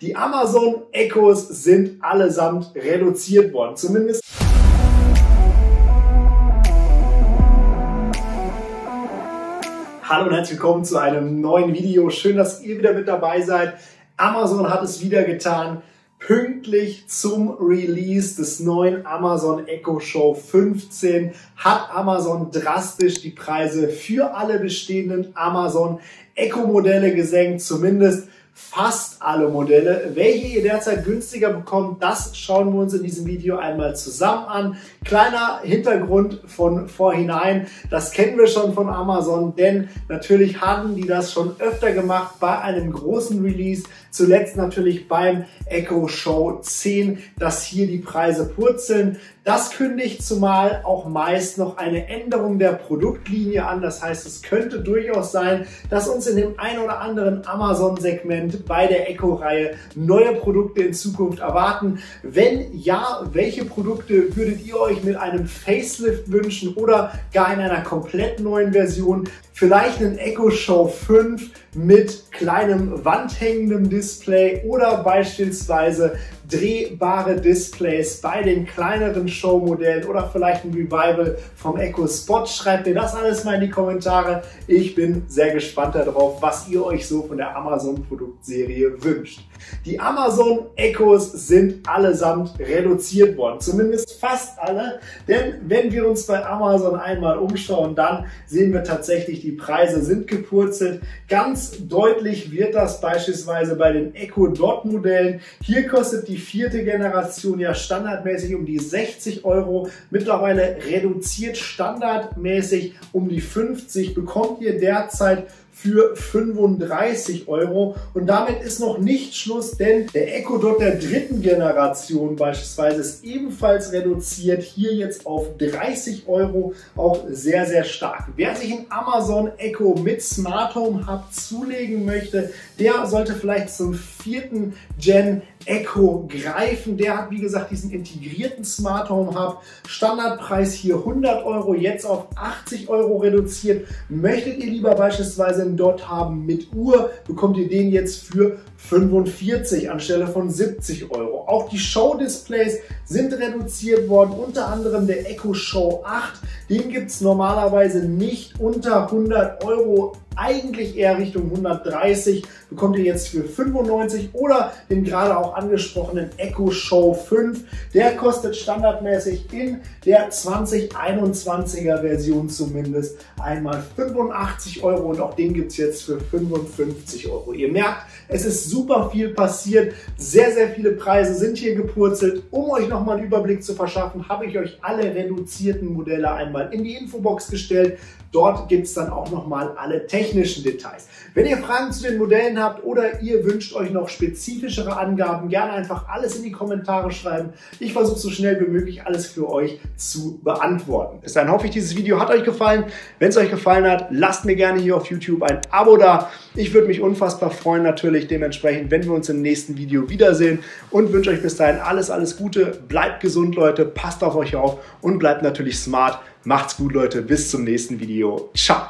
Die Amazon Echos sind allesamt reduziert worden, zumindest. Hallo und herzlich willkommen zu einem neuen Video. Schön, dass ihr wieder mit dabei seid. Amazon hat es wieder getan. Pünktlich zum Release des neuen Amazon Echo Show 15 hat Amazon drastisch die Preise für alle bestehenden Amazon Echo Modelle gesenkt, zumindest fast alle Modelle. Welche ihr derzeit günstiger bekommt, das schauen wir uns in diesem Video einmal zusammen an. Kleiner Hintergrund von vorhinein, das kennen wir schon von Amazon, denn natürlich hatten die das schon öfter gemacht bei einem großen Release, zuletzt natürlich beim Echo Show 10, dass hier die Preise purzeln. Das kündigt zumal auch meist noch eine Änderung der Produktlinie an, das heißt, es könnte durchaus sein, dass uns in dem ein oder anderen Amazon-Segment bei der Echo-Reihe neue Produkte in Zukunft erwarten. Wenn ja, welche Produkte würdet ihr euch mit einem Facelift wünschen oder gar in einer komplett neuen Version? Vielleicht einen Echo Show 5 mit kleinem wandhängendem Display oder beispielsweise drehbare Displays bei den kleineren Show-Modellen oder vielleicht ein Revival vom Echo Spot. Schreibt mir das alles mal in die Kommentare. Ich bin sehr gespannt darauf, was ihr euch so von der Amazon-Produktserie wünscht. Die Amazon Echos sind allesamt reduziert worden, zumindest fast alle, denn wenn wir uns bei Amazon einmal umschauen, dann sehen wir tatsächlich, die Preise sind gepurzelt. Ganz deutlich wird das beispielsweise bei den Echo Dot Modellen. Hier kostet die vierte Generation ja standardmäßig um die 60 Euro, mittlerweile reduziert standardmäßig um die 50, bekommt ihr derzeit für 35 Euro und damit ist noch nicht Schluss, denn der Echo Dot der dritten Generation beispielsweise ist ebenfalls reduziert, hier jetzt auf 30 Euro, auch sehr, sehr stark. Wer sich ein Amazon Echo mit Smart Home Hub zulegen möchte, der sollte vielleicht zum vierten Gen Echo greifen. Der hat, wie gesagt, diesen integrierten Smart Home Hub. Standardpreis hier 100 Euro, jetzt auf 80 Euro reduziert. Möchtet ihr lieber beispielsweise einen Dot haben mit Uhr, bekommt ihr den jetzt für 45 anstelle von 70 Euro. Auch die Show-Displays sind reduziert worden, unter anderem der Echo Show 8. Den gibt es normalerweise nicht unter 100 Euro, eigentlich eher Richtung 130, bekommt ihr jetzt für 95 oder den gerade auch angesprochenen Echo Show 5. Der kostet standardmäßig in der 2021er Version zumindest einmal 85 Euro und auch den gibt es jetzt für 55 Euro. Ihr merkt, es ist super viel passiert, sehr, sehr viele Preise sind hier gepurzelt. Um euch nochmal einen Überblick zu verschaffen, habe ich euch alle reduzierten Modelle einmal in die Infobox gestellt. Dort gibt es dann auch nochmal alle technischen Details. Wenn ihr Fragen zu den Modellen habt oder ihr wünscht euch noch spezifischere Angaben, gerne einfach alles in die Kommentare schreiben. Ich versuche so schnell wie möglich alles für euch zu beantworten. Bis dahin hoffe ich, dieses Video hat euch gefallen. Wenn es euch gefallen hat, lasst mir gerne hier auf YouTube ein Abo da. Ich würde mich unfassbar freuen natürlich dementsprechend, wenn wir uns im nächsten Video wiedersehen und wünsche euch bis dahin alles, alles Gute. Bleibt gesund, Leute, passt auf euch auf und bleibt natürlich smart. Macht's gut, Leute. Bis zum nächsten Video. Ciao.